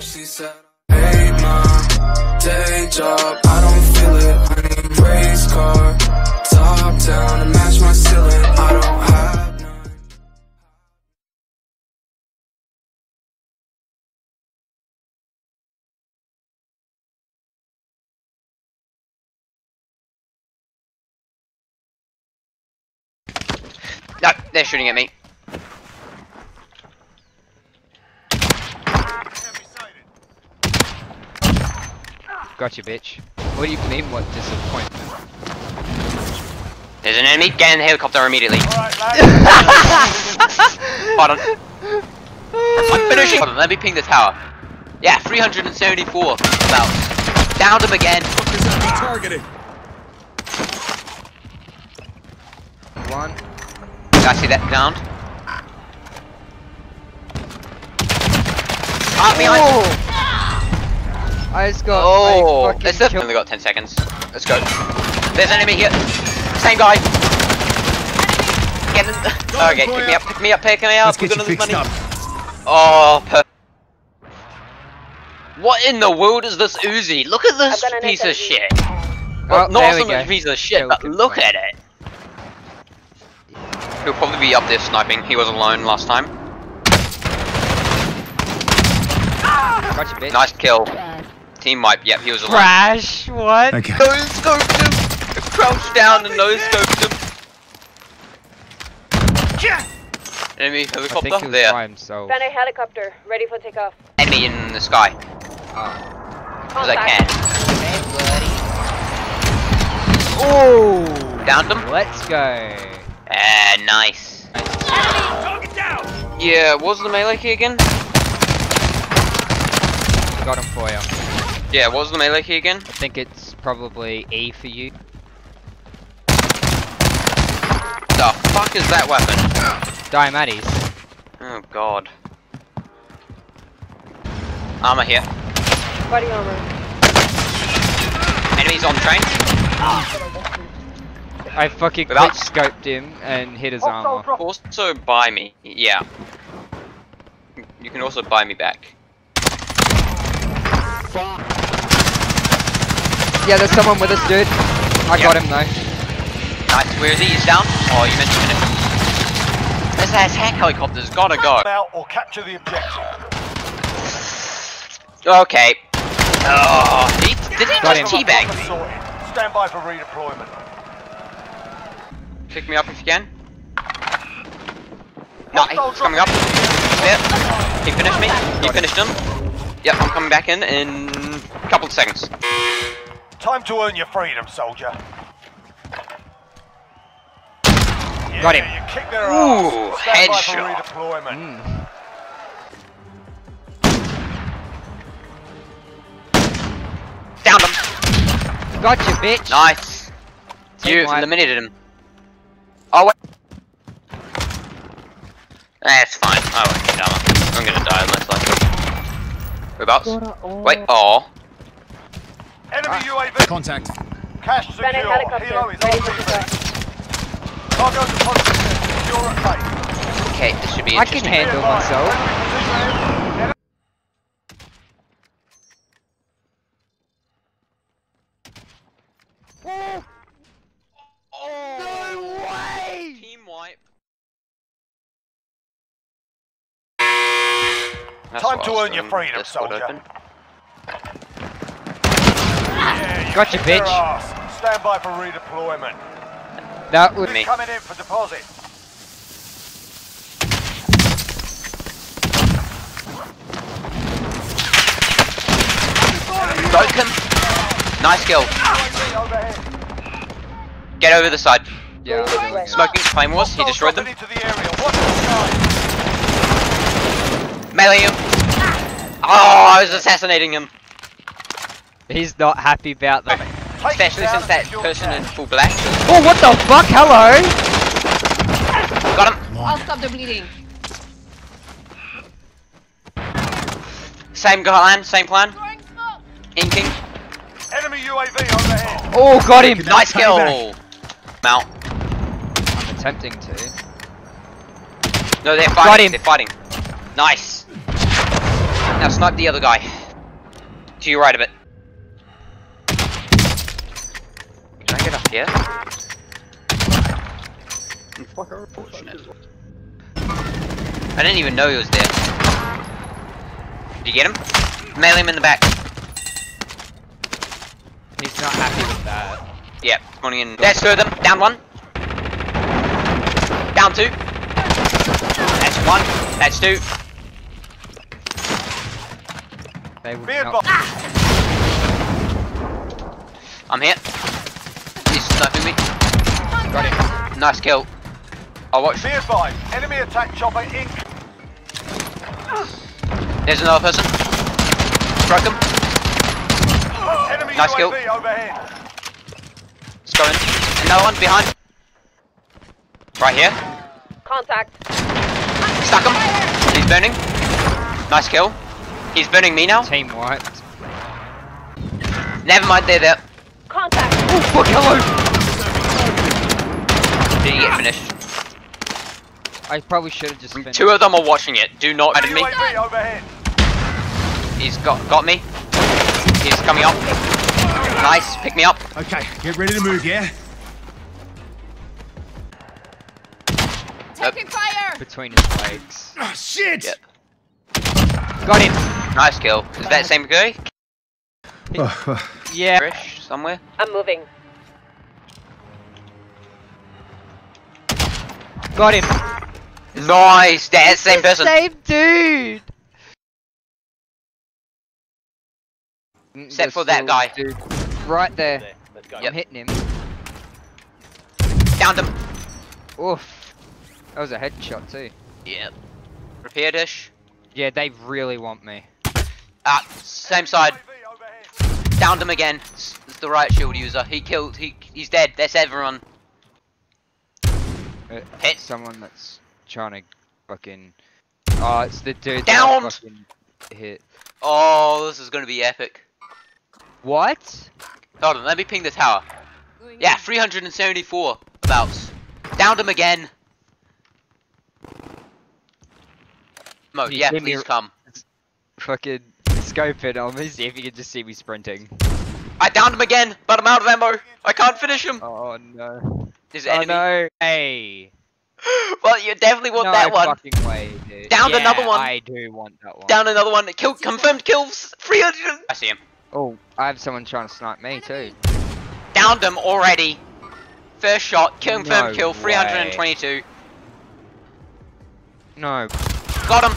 She said, hey, mom, day job, I don't feel it. I need race car, top down to match my ceiling. I don't have none. No, they're shooting at me. Gotcha, bitch. What do you mean, what disappointment? There's an enemy, get in the helicopter immediately. Alright, hold on. I'm finishing. Hold on, let me ping the tower. Yeah, 374. About. Downed him again. Targeting. One. Did I see that downed? Ah, behind. I just got. Oh, it's definitely only got 10 seconds. Let's go. There's an enemy here. Same guy. Get it. Okay, pick me up, pick me up, pick me up. We're gonna lose money. Up. Oh, perfect. What in the world is this Uzi? Look at this piece of shit. Well, not so much piece of shit, but look at it. He'll probably be up there sniping. He was alone last time. Gotcha, bitch. Nice kill. Team wipe, yep, he was alone. Crash, what? Okay. Nose-scoped him! Crouched down and nose-scoped him. Yeah. Enemy helicopter, I think there. Found a helicopter, ready for takeoff. Enemy in the sky. Oh. Because I can. Hey, buddy. Oh! Downed him. Let's go. Nice. Enemy, down. Yeah, what was the melee key again? Got him for you. Yeah, what was the melee key again? I think it's probably E for you. The fuck is that weapon? Diamatis. Oh god. Armor here. Body armor. Enemies on train. I fucking quick scoped him and hit his armor. Also buy me. Yeah. You can also buy me back. Yeah, there's someone with us, dude. I got him though. Nice, where is he? He's down. Oh, you mentioned him. This attack helicopter's gotta go. Out or capture the objective. Okay. Oh, did he just teabag me? Stand by for redeployment. Pick me up if you can. No, he's coming up. Yep. He finished me. You finished him. Yep, I'm coming back in a couple of seconds. Time to earn your freedom, soldier. Yeah, got him. You kick their ooh, headshot. Down him. Gotcha, bitch. Nice. You eliminated him. Oh, wait. That's fine. Oh, I'm gonna die unless I go. Whereabouts? Wait, oh. Enemy UAV contact. Cash secure. Helo is RPC. Cargo deposit secure at base. Okay, this should be interesting. I can handle myself. No way! Team wipe. Time to earn your freedom, soldier. Gotcha, bitch. Stand by for redeployment. That was me. Coming in for deposit. Broke him. Nice kill. Get over the side. Yeah. Smoking flame wars. He destroyed them. Melee him. Oh, I was assassinating him. He's not happy about that, especially since that person in full black. Oh, what the fuck? Hello! Got him! I'll stop the bleeding. Same plan, same plan. Inking. Enemy UAV overhead. Oh, got him! Nice kill! Mount. I'm attempting to. No, they're fighting. Got him. They're fighting. Nice. Now snipe the other guy. To your right of it. Can I get up here? Unfortunate. I didn't even know he was there. Did you get him? Melee him in the back. He's not happy with that. Yep, spawning in. Let's throw them. Down one. Down two. That's one. That's two. They will not. I'm here. He's sniping me. Got him. Nice kill. I'll watch. Be advised, enemy attack chopper in. There's another person. Struck him. Enemy nice UAV kill. Let's go in. Another one behind. Right here. Contact. Stuck him. He's burning. Nice kill. He's burning me now. Team white. Never mind, they're there. Contact. Oh fuck, hello. Did he get finished? I probably should have just finished. Two of them are watching it. Do not enemy. He's got me. He's coming up. Nice, pick me up. Okay, get ready to move, yeah? Taking fire! Between his legs. Oh, shit! Yep. Got him! Nice kill. Is that the same guy? Yeah. Fresh somewhere. I'm moving. Got him! Nice! That's the same person! Same dude! Except for that guy. Dude. Right there. Yep. I'm hitting him. Downed him! Oof. That was a headshot too. Yep. Repair dish. Yeah, they really want me. Same side. Downed him again. It's the riot shield user. He killed. He's dead. That's everyone. Hit someone that's trying to fucking. Oh, it's the dude. Downed. That fucking hit. Oh, this is gonna be epic. What? Hold on. Let me ping the tower. Yeah, 374 bouts. Downed him again. Mode. Yeah, please come. Fucking scope it on me, see if you can just see me sprinting. I downed him again, but I'm out of ammo. I can't finish him. Oh no. There's an enemy. Oh no, hey. Well, you definitely want that one. No fucking way, dude. Downed another one. I do want that one. Downed another one. Kill, confirmed kills, 300. I see him. Oh, I have someone trying to snipe me too. Downed him already. First shot, confirmed kill, 322. No. Got him.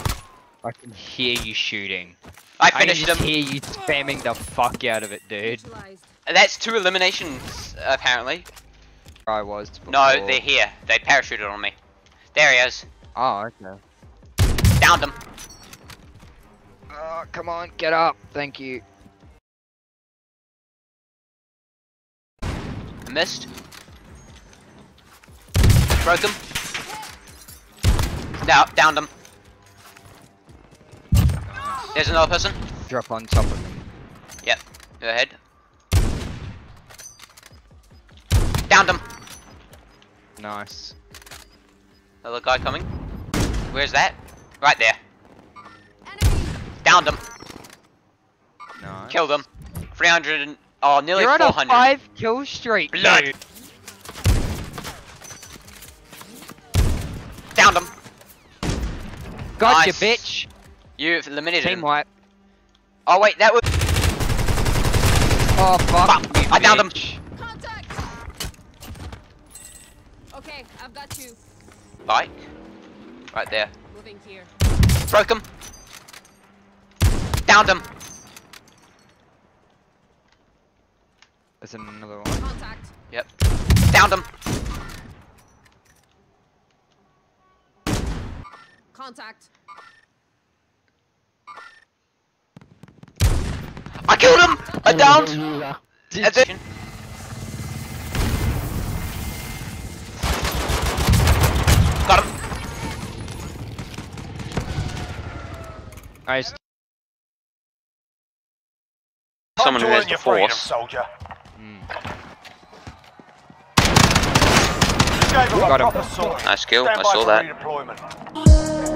I can hear you shooting. I finished him. I can hear you spamming the fuck out of it, dude. That's two eliminations, apparently. I was. Before. No, they're here. They parachuted on me. There he is. Oh, okay. Downed him. Oh, come on, get up. Thank you. Missed. Broke him. Now, downed him. There's another person. Drop on top of him. Yep. Go ahead. Downed him. Nice. Another guy coming. Where's that? Right there. Enemy. Downed him. Nice. Killed him. 300. Oh, nearly 400. You're on a 5 kill streak. Blood. Dude. Downed him. Gotcha, nice. Bitch. You've eliminated him. Team wipe. Oh wait, that was. Oh fuck! You, bitch. I downed him. Contact. Okay, I've got you. Bike. Right there. Moving here. Broke him. Downed him. There's another one. Contact. Yep. Downed him. Contact. I killed him! I downed! Got him! Nice. Someone who has the force. Soldier. Got him. Nice kill, I saw that.